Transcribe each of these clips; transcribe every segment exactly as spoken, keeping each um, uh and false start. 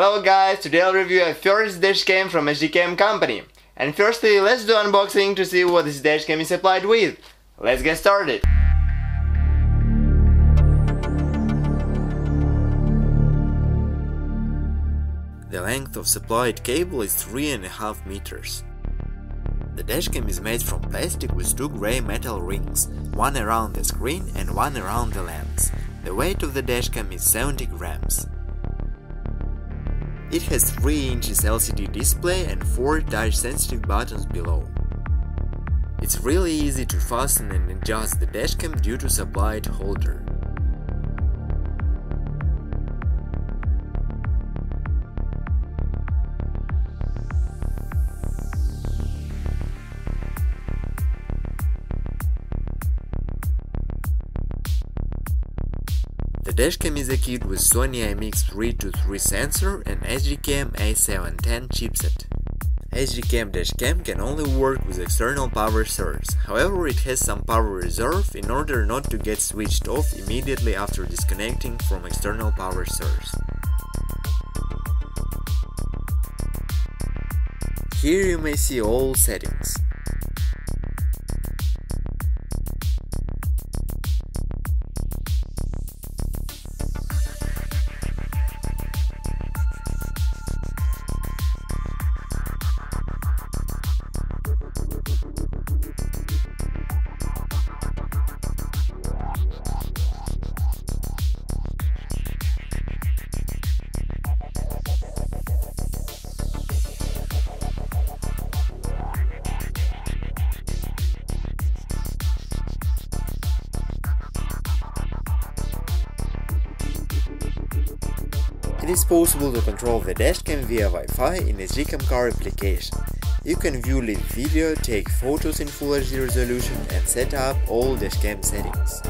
Hello guys, today I'll review a first dashcam from S J CAM company. And firstly, let's do unboxing to see what this dashcam is supplied with. Let's get started. The length of supplied cable is three and a half meters. The dashcam is made from plastic with two grey metal rings, one around the screen and one around the lens. The weight of the dashcam is seventy grams. It has three inches L C D display and four touch-sensitive buttons below. It's really easy to fasten and adjust the dashcam due to supplied holder. The dashcam is equipped with Sony I M X three two three sensor and S J CAM A seven ten chipset. S J CAM dashcam can only work with external power source, however it has some power reserve in order not to get switched off immediately after disconnecting from external power source. Here you may see all settings. It is possible to control the dashcam via Wi-Fi in S J CAM car application. You can view live video, take photos in Full H D resolution and set up all dashcam settings.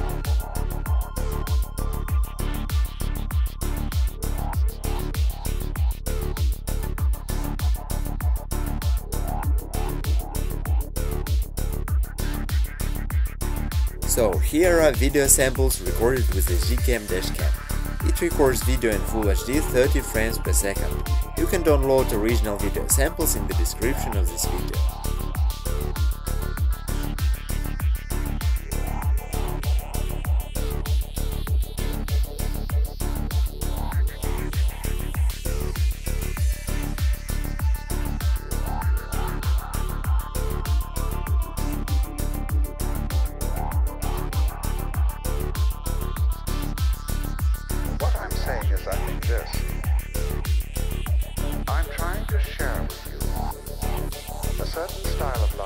So here are video samples recorded with S J CAM dashcam. It records video in Full H D thirty frames per second. You can download original video samples in the description of this video. I think this. I'm trying to share with you a certain style of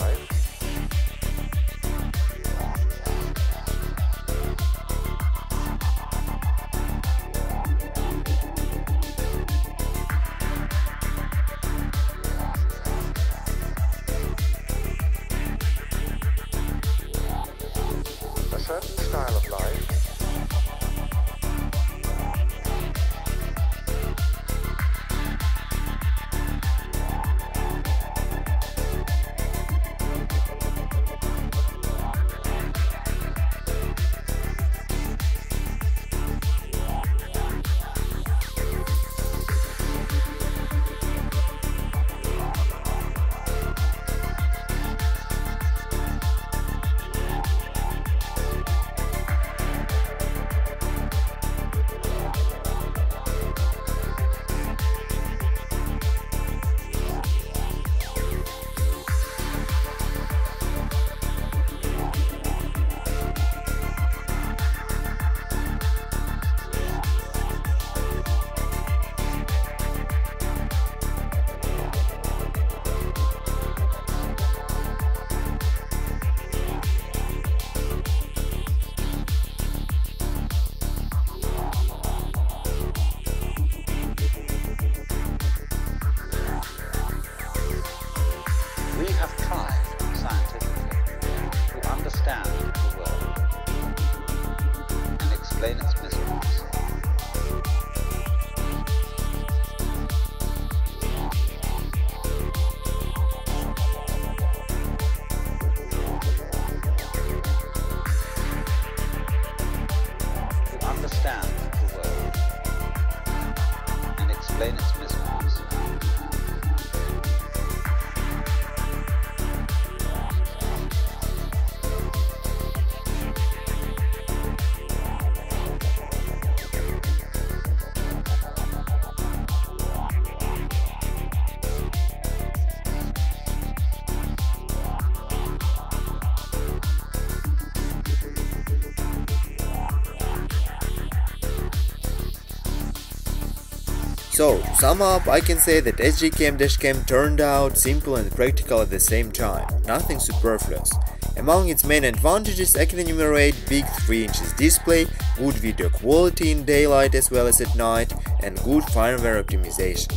So, to sum up, I can say that S J CAM dashcam turned out simple and practical at the same time, nothing superfluous. Among its main advantages I can enumerate big three inches display, good video quality in daylight as well as at night, and good firmware optimization.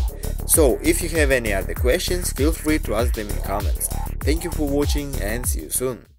So, if you have any other questions, feel free to ask them in comments. Thank you for watching and see you soon.